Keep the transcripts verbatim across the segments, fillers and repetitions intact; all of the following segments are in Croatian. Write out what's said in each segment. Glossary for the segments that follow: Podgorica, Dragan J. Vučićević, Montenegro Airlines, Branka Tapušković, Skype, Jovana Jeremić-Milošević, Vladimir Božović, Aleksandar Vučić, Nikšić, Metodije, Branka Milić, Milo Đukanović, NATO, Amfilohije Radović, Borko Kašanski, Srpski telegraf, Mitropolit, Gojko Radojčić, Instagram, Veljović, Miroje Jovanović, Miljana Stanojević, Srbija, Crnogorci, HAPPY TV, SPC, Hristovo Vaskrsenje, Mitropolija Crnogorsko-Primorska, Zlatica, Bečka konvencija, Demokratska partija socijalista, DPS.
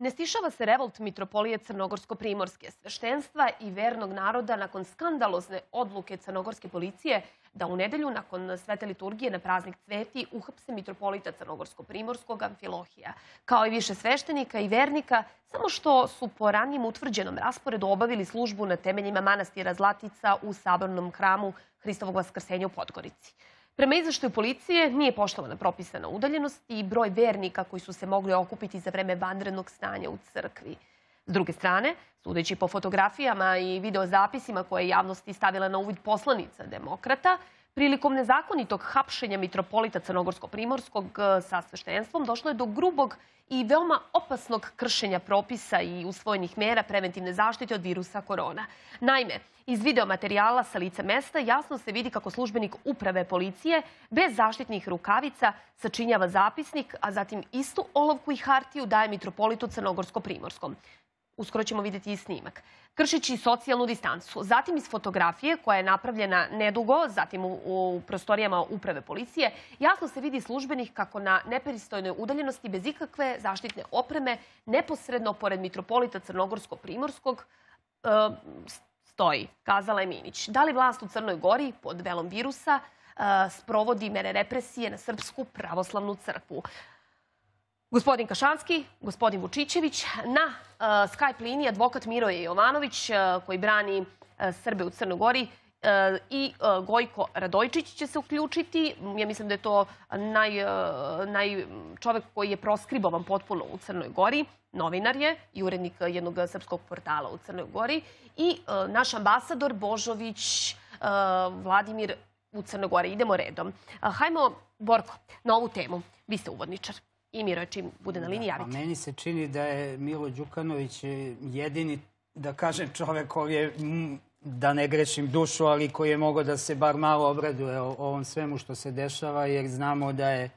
Ne stišava se revolt Mitropolije Crnogorsko-Primorske, sveštenstva i vernog naroda nakon skandalozne odluke crnogorske policije da u nedelju nakon svete liturgije na praznik cveti uhapse mitropolita Crnogorsko-Primorskog Amfilohija, kao i više sveštenika i vernika, samo što su po ranijim utvrđenom rasporedu obavili službu na temeljima manastira Zlatica u sabornom hramu Hristovog Vaskrsenja u Podgorici. Prema izveštaju policije nije poštovana propisana udaljenost i broj vernika koji su se mogli okupiti za vreme vanrednog stanja u crkvi. S druge strane, sudeći po fotografijama i videozapisima koje je javnosti stavila na uvid poslanica Demokrata, prilikom nezakonitog hapšenja mitropolita Crnogorsko-Primorskog sa sveštenstvom došlo je do grubog i veoma opasnog kršenja propisa i usvojenih mera preventivne zaštite od virusa korona. Naime, iz videomaterijala sa lica mesta jasno se vidi kako službenik uprave policije bez zaštitnih rukavica sačinjava zapisnik, a zatim istu olovku i hartiju daje mitropolitu Crnogorsko-Primorskom. Uskoro ćemo vidjeti i snimak. Kršeći socijalnu distancu. Zatim iz fotografije koja je napravljena nedugo, zatim u prostorijama uprave policije, jasno se vidi službenih kako na nepristojnoj udaljenosti bez ikakve zaštitne opreme neposredno pored mitropolita Crnogorsko-Primorskog stoji, kazala je Minić. Da li vlast u Crnoj Gori pod velom virusa sprovodi mere represije na Srpsku pravoslavnu crkvu? Gospodin Kašanski, gospodin Vučićević, na Skype liniji advokat Miroje Jovanović koji brani Srbe u Crnoj Gori i Gojko Radojčić će se uključiti. Ja mislim da je to čovjek koji je proskribovan potpuno u Crnoj Gori. Novinar je i urednik jednog srpskog portala u Crnoj Gori. I naš ambasador Božović Vladimir u Crnoj Gori. Idemo redom. Hajmo, Borko, na ovu temu. Vi ste uvodničar. I Miro, čim bude na liniji, javite. Meni se čini da je Milo Đukanović jedini, da kažem, čovjek koji je, da ne grešim dušu, ali koji je mogao da se bar malo obraduje o ovom svemu što se dešava, jer znamo da je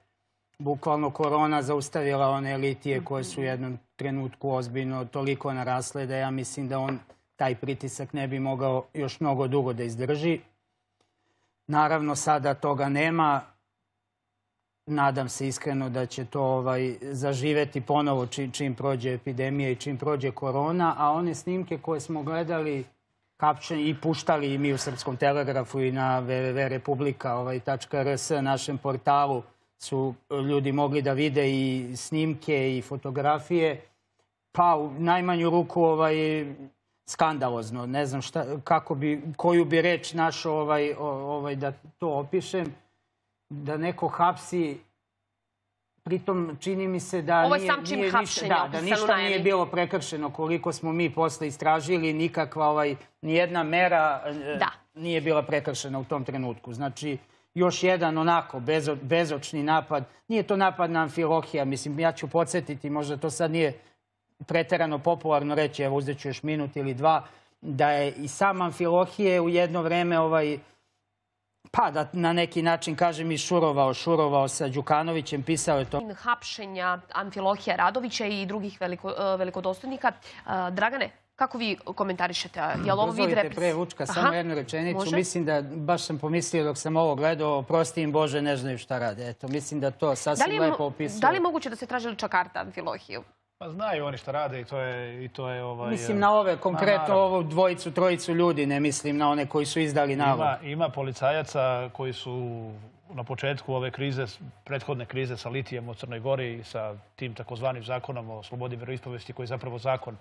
bukvalno korona zaustavila one litije koje su u jednom trenutku ozbiljno toliko narasle da ja mislim da on taj pritisak ne bi mogao još mnogo dugo da izdrži. Naravno, sada toga nema. Nadam se iskreno da će to zaživeti ponovo čim prođe epidemija i čim prođe korona, a one snimke koje smo gledali i puštali i mi u Srpskom telegrafu i na www tačka republika tačka rs našem portalu su ljudi mogli da vide i snimke i fotografije, pa u najmanju ruku skandalozno. Ne znam koju bi reč našao da to opišem. Da neko hapsi, pritom čini mi se da ništa nije bilo prekršeno. Koliko smo mi posle istražili, nikakva, nijedna mera nije bila prekršena u tom trenutku. Znači, još jedan onako bezočni napad. Nije to napad na Amfilohija. Mislim, ja ću podsjetiti, možda to sad nije preterano popularno reći, evo uzet ću još minut ili dva, da je i sam Amfilohije u jedno vreme ovaj... Pa, da na neki način, kažem, i šurovao, šurovao sa Đukanovićem, pisao je to. Hapšenja Amfilohija Radovića i drugih velikodostojnika. Dragane, kako vi komentarišete? Dozvolite pre Vučka, samo jednu rečenicu. Mislim da, baš sam pomislio dok sam ovo gledao, prosti im Bože, ne znaju šta rade. Eto, mislim da to sasvim lepo opisuje. Da li je moguće da se traži lična karta Amfilohiju? Znaju oni šta rade i to je... Mislim na ove, konkretno ovu dvojicu, trojicu ljudi, ne mislim na one koji su izdali nalog. Ima policajaca koji su na početku ove krize, prethodne krize sa litijem u Crnoj Gori i sa tim takozvanim zakonom o slobodi veroispovesti, koji je zapravo zakon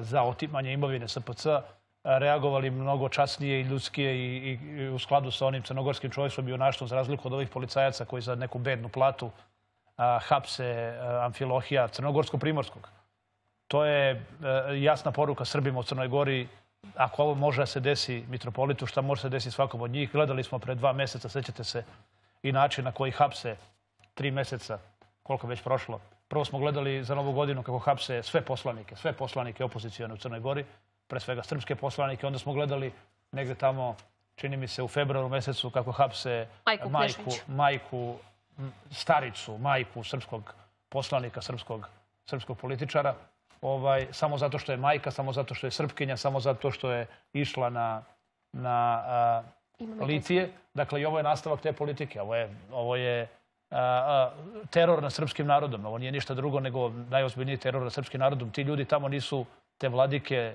za otimanje imovine S P C, reagovali mnogo časnije i ljudskije i u skladu sa onim crnogorskim čovjekstvom i junaštvom, za razliku od ovih policajaca koji za neku bednu platu hapse Amfilohija Crnogorsko-Primorskog. To je jasna poruka Srbima u Crnoj Gori. Ako ovo može da se desi mitropolitu, šta može da se desi svakom od njih. Gledali smo pre dva meseca, sećate se, i način na koji hapse tri meseca, koliko već prošlo. Prvo smo gledali za Novu godinu kako hapse sve poslanike, sve poslanike opozicione u Crnoj Gori, pre svega srpske poslanike. Onda smo gledali negde tamo, čini mi se, u februaru mesecu kako hapse majku staricu, majku srpskog poslanika, srpskog političara, samo zato što je majka, samo zato što je srpkinja, samo zato što je išla na litije. Dakle, i ovo je nastavak te politike. Ovo je teror na srpskim narodom. Ovo nije ništa drugo nego najozbiljniji teror na srpskim narodom. Ti ljudi tamo nisu, te vladike,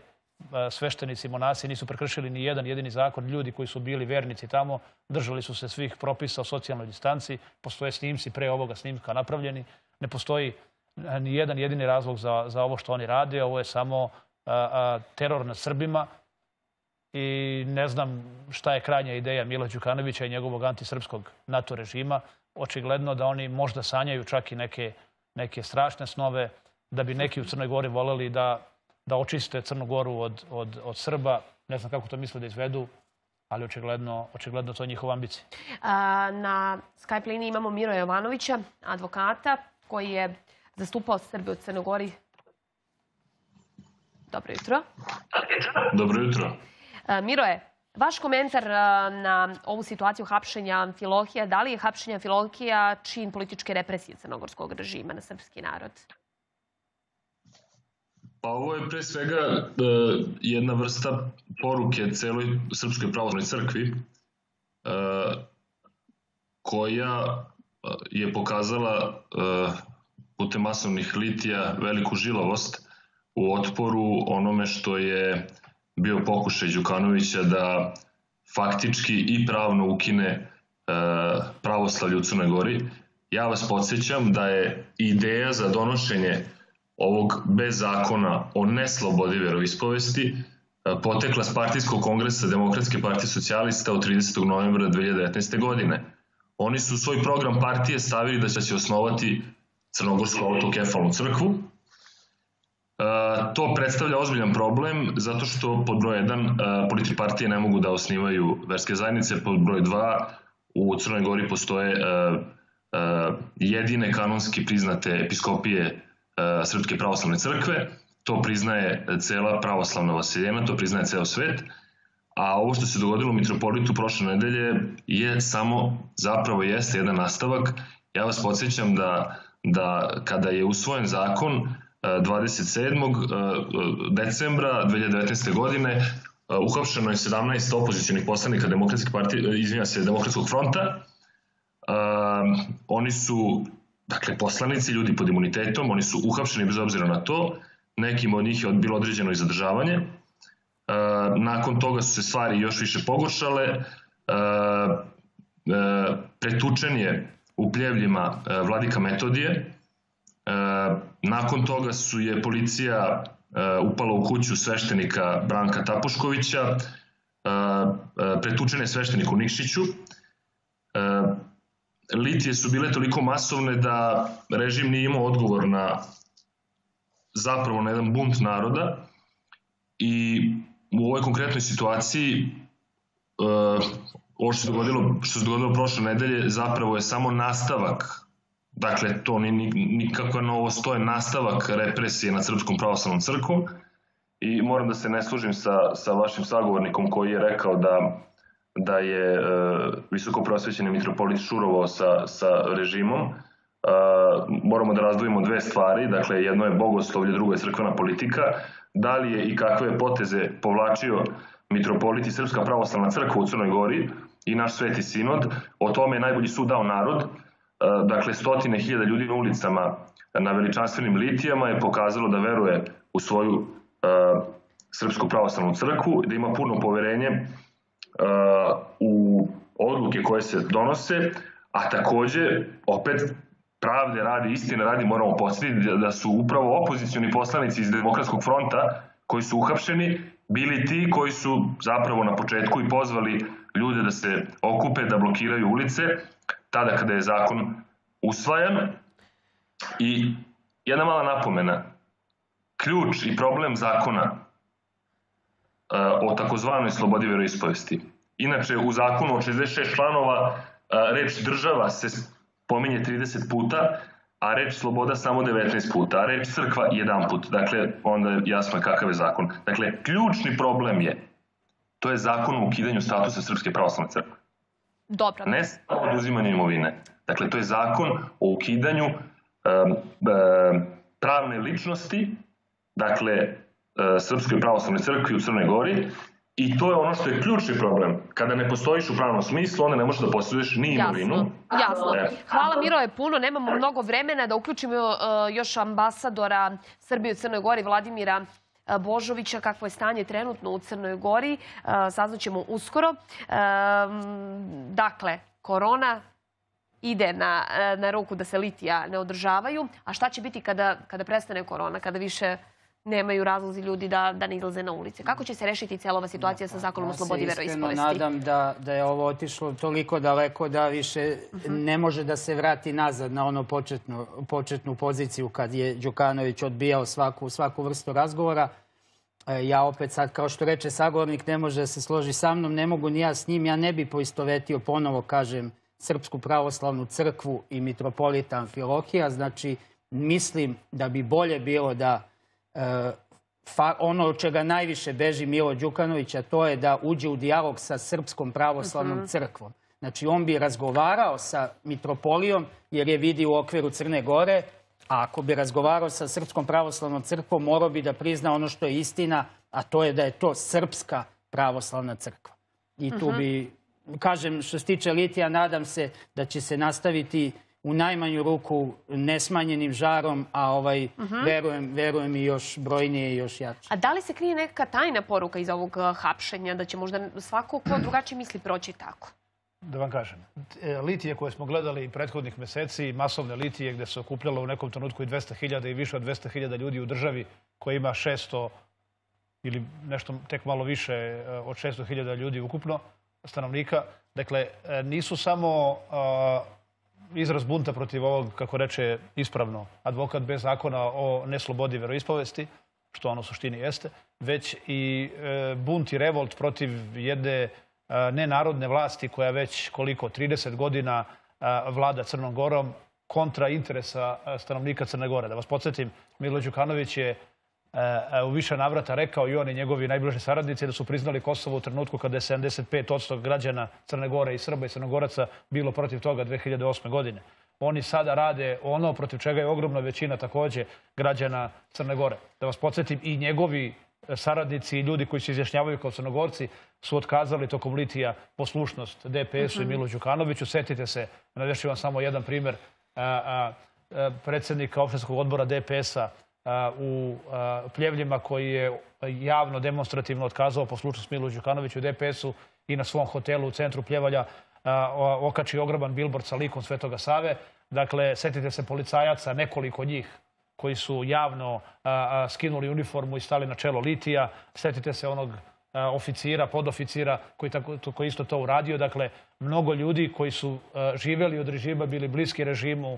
sveštenici, monasi, nisu prekršili ni jedan jedini zakon. Ljudi koji su bili vernici tamo držali su se svih propisa o socijalnoj distanci. Postoje snimci pre ovoga snimka napravljeni. Ne postoji ni jedan jedini razlog za ovo što oni rade. Ovo je samo teror nad Srbima. I ne znam šta je krajnja ideja Mila Đukanovića i njegovog antisrpskog NATO režima. Očigledno da oni možda sanjaju čak i neke strašne snove, da bi neki u Crnoj Gori voljeli da očiste Crnu Goru od Srba. Ne znam kako to misle da izvedu, ali očigledno to je njihova ambicija. Na Skype liniji imamo Miroja Jovanovića, advokata, koji je zastupao Srbe u Crnoj Gori. Dobro jutro. Dobro jutro. Miroje, vaš komentar na ovu situaciju hapšenja Amfilohija, da li je hapšenja Amfilohija čin političke represije crnogorskog režima na srpski narod? Pa ovo je pre svega jedna vrsta poruke celoj Srpskoj pravoslavnoj crkvi koja je pokazala putem masovnih litija veliku žilavost u otporu onome što je bio pokušaj Đukanovića da faktički i pravno ukine pravoslavlje u Crnoj Gori. Ja vas podsjećam da je ideja za donošenje ovog bez zakona o neslobodi veroispovesti potekla s partijskog kongresa Demokratske partije socijalista od tridesetog novembra dve hiljade devetnaeste. godine. Oni su u svoj program partije stavili da će osnovati Crnogorsku autokefalnu crkvu. To predstavlja ozbiljan problem zato što pod broj jedan političke partije ne mogu da osnivaju verske zajednice, pod broj dva u Crnoj Gori postoje jedine kanonski priznate episkopije Srpske pravoslavne crkve, to priznaje cela pravoslavna vaseljena, to priznaje ceo svet, a ovo što se dogodilo u Mitropolitu prošle nedelje je samo, zapravo jeste jedan nastavak. Ja vas podsjećam da kada je usvojen zakon dvadeset sedmog decembra dve hiljade devetnaeste. godine uhapšeno je sedamnaest opozicionih poslanika Demokratske partije, izvinja se, Demokratskog fronta. Oni su, dakle, poslanici, ljudi pod imunitetom, oni su uhapšeni bez obzira na to. Nekim od njih je bilo određeno i zadržavanje. Nakon toga su se stvari još više pogoršale. Pretučen je u pljevljima vladika Metodije. Nakon toga su je policija upala u kuću sveštenika Branka Tapuškovića, pretučen je sveštenik u Nikšiću. Litije su bile toliko masovne da režim nije imao odgovor na zapravo na jedan bunt naroda i u ovoj konkretnoj situaciji ovo što se dogodilo, što se dogodilo prošle nedelje zapravo je samo nastavak. Dakle, to nikakva novost, to je nastavak represije nad Srpskom pravoslavnom crkvom i moram da se ne služim sa vašim sagovornikom koji je rekao da je visokoprosvećeni mitropolit šurovao sa režimom. Moramo da razdvojimo dve stvari, dakle jedno je bogoslovlje, drugo je crkvena politika. Da li je i kakve poteze povlačio mitropolit i Srpska pravoslavna crkva u Crnoj Gori i naš Sveti Sinod, o tome je najbolji sud dao narod. Dakle, stotine hiljada ljudi na ulicama na veličanstvenim litijama je pokazalo da veruje u svoju Srpsku pravoslavnu crkvu, da ima puno poverenje u odluke koje se donose, a takođe, opet, pravde radi, istine radi, moramo podsjetiti da su upravo opozicioni poslanici iz Demokratskog fronta koji su uhapšeni, bili ti koji su zapravo na početku i pozvali ljude da se okupe, da blokiraju ulice, tada kada je zakon usvajan. I jedna mala napomena, ključ i problem zakona o takozvanoj slobodi veroispovesti. Inače, u zakonu od šezdeset šest članova reč država se pominje trideset puta, a reč sloboda samo devetnaest puta, a reč crkva jedan put. Dakle, onda je jasno kakav je zakon. Dakle, ključni problem je, to je zakon o ukidanju statusa Srpske pravoslavne crkve. Ne samo oduzimanje imovine. Dakle, to je zakon o ukidanju pravne ličnosti, dakle, Srpskoj pravoslavnoj crkvi u Crnoj Gori I to je ono što je ključni problem. Kada ne postojiš u pravnom smislu, onda ne možeš da posjeduješ ni imovinu. Jasno, jasno. E. Hvala Miroje puno, nemamo mnogo vremena da uključimo uh, još ambasadora Srbije u Crnoj Gori, Vladimira Božovića, kakvo je stanje trenutno u Crnoj Gori. Uh, saznaćemo uskoro. Uh, dakle, korona ide na, na ruku da se litija ne održavaju. A šta će biti kada, kada prestane korona, kada više nemaju razlozi ljudi da, da ne izlaze na ulice? Kako će se rešiti cijela ova situacija sa zakonom o slobodi veroispovesti? Ja se iskreno nadam da, da je ovo otišlo toliko daleko da više uh-huh. ne može da se vrati nazad na onu početnu, početnu poziciju kad je Đukanović odbijao svaku, svaku vrstu razgovora. Ja opet sad, kao što reče sagovornik, ne može da se složi sa mnom, ne mogu ni ja s njim. Ja ne bi poistovetio ponovo, kažem, Srpsku pravoslavnu crkvu i mitropolita Amfilohija. Znači, mislim da bi bolje bilo da ono od čega najviše beži Milo Đukanović, a to je da uđe u dijalog sa Srpskom pravoslavnom crkvom. Znači, on bi razgovarao sa mitropolijom jer je vidi u okviru Crne Gore, a ako bi razgovarao sa Srpskom pravoslavnom crkvom, morao bi da prizna ono što je istina, a to je da je to Srpska pravoslavna crkva. I tu bi, kažem, što se tiče litija, nadam se da će se nastaviti u najmanju ruku nesmanjenim žarom, a ovaj, uh-huh. verujem, verujem i još brojnije i još jače. A da li se krije neka tajna poruka iz ovog hapšenja, da će možda svako ko drugačije misli proći tako? Da vam kažem, litije koje smo gledali prethodnih meseci, masovne litije gdje se okupljalo u nekom trenutku i dvesta hiljada i više od dvesta hiljada ljudi u državi koja ima šesto ili nešto tek malo više od šesto hiljada ljudi ukupno, stanovnika. Dakle, nisu samo izraz bunta protiv ovog, kako reče ispravno, advokat bez zakona o neslobodi veroispovesti, što ono suštini jeste, već i bunt i revolt protiv jedne nenarodne vlasti koja već koliko, trideset godina vlada Crnom Gorom kontra interesa stanovnika Crne Gore. Da vas podsjetim, Milo Đukanović je u više navrata rekao i on i njegovi najbliži saradnici da su priznali Kosovo u trenutku kada je sedamdeset pet posto građana Crne Gore i Srba i Crnogoraca bilo protiv toga dve hiljade osme. godine. Oni sada rade ono protiv čega je ogromna većina također građana Crne Gore. Da vas podsjetim, i njegovi saradnici i ljudi koji se izjašnjavaju kao Crnogorci su otkazali tokom litija poslušnost D P S-u i Milu Đukanoviću. Setite se, navešću vam samo jedan primjer, predsjednika opštinskog odbora D P S-a u Pljevljima koji je javno demonstrativno otkazao poslušnost Milu Đukanoviću i D P S-u i na svom hotelu u centru Pljevalja okači ogroman bilbord sa likom Svetoga Save. Dakle, setite se policajaca, nekoliko njih koji su javno skinuli uniformu i stali na čelo litija. Setite se onog oficira, podoficira koji isto to uradio. Dakle, mnogo ljudi koji su živeli od režima, bili bliski režimu,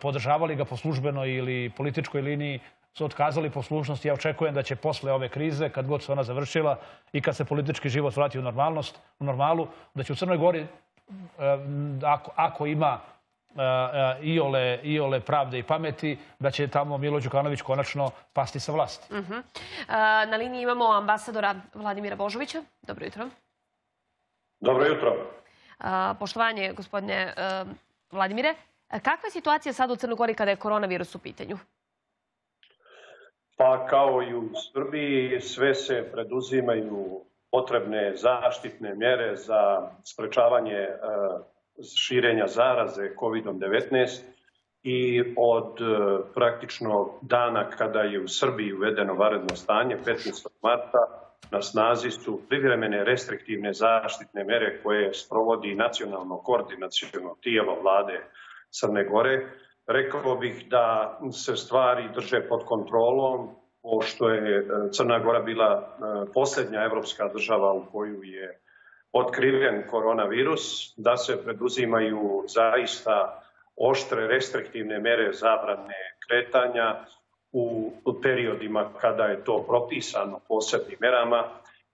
podržavali ga po službenoj ili političkoj liniji, su otkazali poslušnost. Ja očekujem da će posle ove krize, kad god se ona završila i kad se politički život vrati u normalnost, u normalu, da će u Crnoj Gori, ako ima iole pravde i pameti, da će tamo Milo Đukanović konačno pasti sa vlasti. Na liniji imamo ambasadora Vladimira Božovića. Dobro jutro. Dobro jutro. Poštovanje, gospodine Vladimire. Kakva je situacija sad u Crnoj Gori kada je koronavirus u pitanju? Pa kao i u Srbiji, sve se preduzimaju potrebne zaštitne mjere za sprečavanje širenja zaraze kovid devetnaest i od praktično dana kada je u Srbiji uvedeno vanredno stanje, petnaestog marta, na snazi su privremene restriktivne zaštitne mere koje sprovodi nacionalno koordinaciono tijelo vlade Crne Gore. Rekao bih da se stvari drže pod kontrolom, pošto je Crna Gora bila posljednja evropska država u koju je otkriven koronavirus, da se preduzimaju zaista oštre restriktivne mere zabrane kretanja u periodima kada je to propisano posebnim merama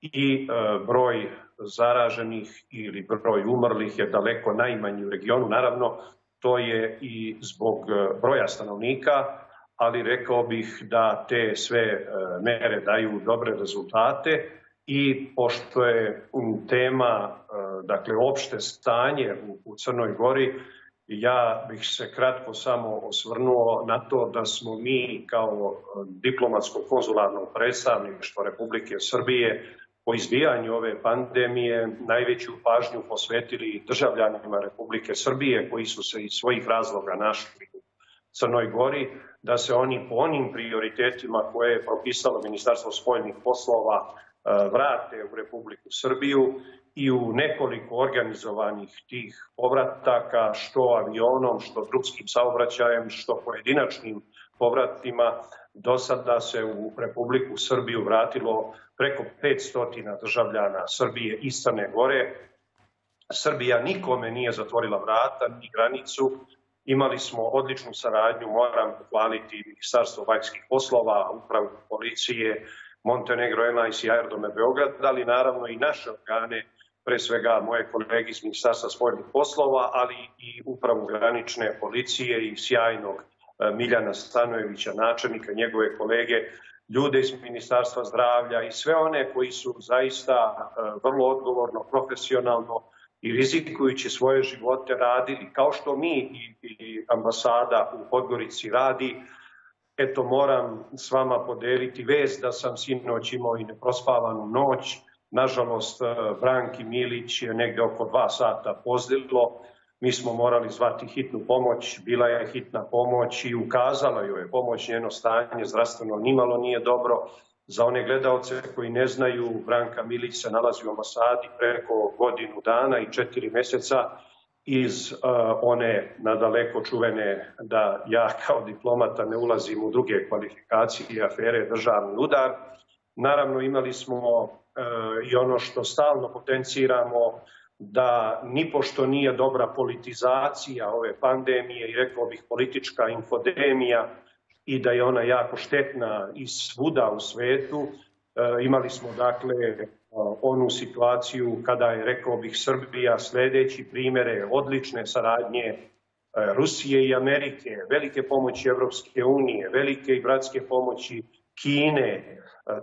i broj zaraženih ili broj umrlih je daleko najmanji u regionu. Naravno, to je i zbog broja stanovnika, ali rekao bih da te sve mere daju dobre rezultate i pošto je tema, dakle, opšte stanje u Crnoj Gori, ja bih se kratko samo osvrnuo na to da smo mi kao diplomatsko-konzularno predstavništvo Republike Srbije po izbijanju ove pandemije najveću pažnju posvetili državljanima Republike Srbije koji su se iz svojih razloga našli u Crnoj Gori, da se oni po onim prioritetima koje je propisalo Ministarstvo spoljnih poslova vrate u Republiku Srbiju i u nekoliko organizovanih tih povrataka, što avionom, što drumskim saobraćajem, što pojedinačnim povratima, do sada se u Republiku Srbiju vratilo preko petsto državljana Srbije i Crne Gore. Srbija nikome nije zatvorila vrata ni granicu. Imali smo odličnu saradnju, moram pohvaliti Ministarstvo vanjskih poslova, upravu policije, Montenegro Airlines i aerodrome Beograd, ali naravno i naše organe, pre svega moje kolege iz Ministarstva spoljnih poslova, ali i upravu granične policije i sjajnog Miljana Stanojevića, načelnika, njegove kolege, ljude iz Ministarstva zdravlja i sve one koji su zaista vrlo odgovorno, profesionalno i rizikujući svoje živote radili, kao što mi i ambasada u Podgorici radi. Eto, moram s vama podeliti vez da sam sinoć imao i neprospavanu noć. Nažalost, Branki Milić je negde oko dva sata pozdravilo. Mi smo morali zvati hitnu pomoć, bila je hitna pomoć i ukazala joj je pomoć, njeno stanje zdravstveno nimalo nije dobro. Za one gledaoce koji ne znaju, Branka Milić se nalazi u ambasadi preko godinu dana i četiri meseca iz uh, one nadaleko čuvene, da ja kao diplomata ne ulazim u druge kvalifikacije i afere državni udar. Naravno, imali smo uh, i ono što stalno potenciramo, da nipošto nije dobra politizacija ove pandemije i rekao bih politička infodemija i da je ona jako štetna i svuda u svetu. E, imali smo dakle onu situaciju kada je, rekao bih, Srbija sljedeći primjere odlične saradnje Rusije i Amerike, velike pomoći Evropske unije, velike i bratske pomoći Kine,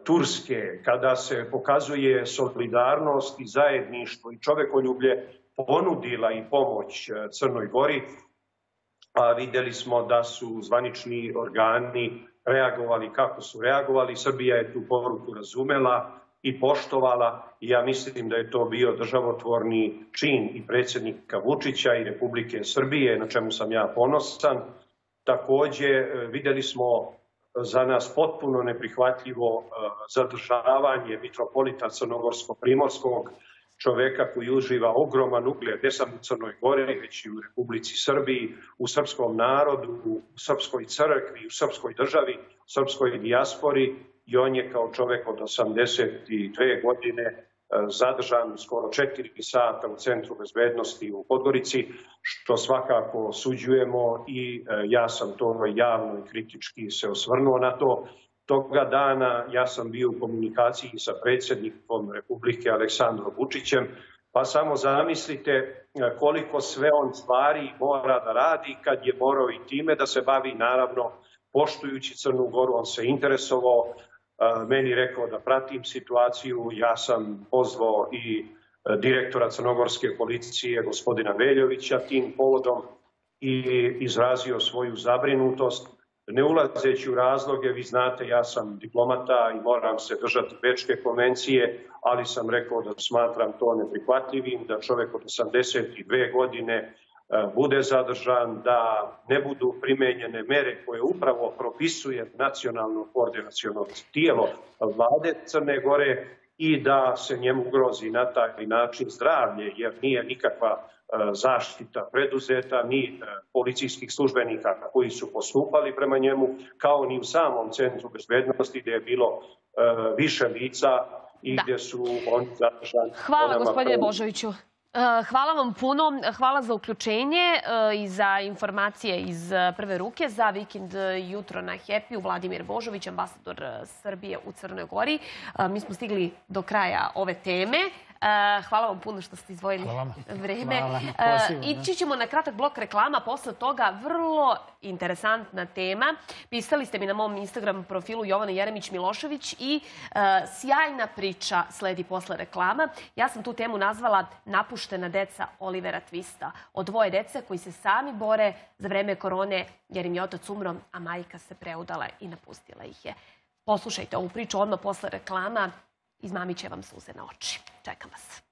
Turske, kada se pokazuje solidarnost i zajedništvo i čovekoljublje ponudila i pomoć Crnoj Gori, a vidjeli smo da su zvanični organi reagovali kako su reagovali. Srbija je tu poruku razumela i poštovala i ja mislim da je to bio državotvorni čin i predsjednika Vučića i Republike Srbije, na čemu sam ja ponosan. Također vidjeli smo za nas potpuno neprihvatljivo zadržavanje mitropolita Crnogorsko-Primorskog, čoveka koji uživa ogroman ugled, ne samo u Crnoj Gori, već i u Republici Srbiji, u srpskom narodu, u srpskoj crkvi, u srpskoj državi, u srpskoj dijaspori. I on je kao čovek od osamdeset dve godine zadržan skoro četiri sata u Centru bezbednosti u Podgorici, što svakako osuđujemo i ja sam to javno i kritički se osvrnuo na to. Toga dana ja sam bio u komunikaciji sa predsjednikom Republike Aleksandrom Vučićem, pa samo zamislite koliko sve on stvari mora da radi kad je morao i time da se bavi, naravno, poštujući Crnu Goru, on se interesovao, meni rekao da pratim situaciju, ja sam pozvao i direktora crnogorske policije, gospodina Veljovića, tim povodom i izrazio svoju zabrinutost. Ne ulazeći u razloge, vi znate, ja sam diplomata i moram se držati Bečke konvencije, ali sam rekao da smatram to neprihvatljivim, da čovjek od osamdeset dve godine bude zadržan, da ne budu primenjene mere koje upravo propisuje nacionalno koordinaciono tijelo vlade Crne Gore i da se njemu grozi na taj način zdravlje, jer nije nikakva zaštita preduzeta, ni policijskih službenika koji su postupali prema njemu, kao ni u samom Centru bezbednosti gdje je bilo više lica i gdje su oni zadržani. Hvala, gospodine Božoviću. Hvala vam puno. Hvala za uključenje i za informacije iz prve ruke. Za Vikend jutro na Happy-u Vladimir Božović, ambasador Srbije u Crnoj Gori. Mi smo stigli do kraja ove teme. Hvala vam puno što ste izdvojili vreme. Ići ćemo na kratak blok reklama. Posle toga vrlo interesantna tema. Pisali ste mi na mom Instagram profilu Jovana Jeremić-Milošević i sjajna priča sledi posle reklama. Ja sam tu temu nazvala Napuštena deca Olivera Twista. O dvoje dece koji se sami bore za vreme korone jer im je otac umro, a majka se preudala i napustila ih je. Poslušajte ovu priču odmah posle reklama. Izmamit će vam suze na oči. Čekam vas.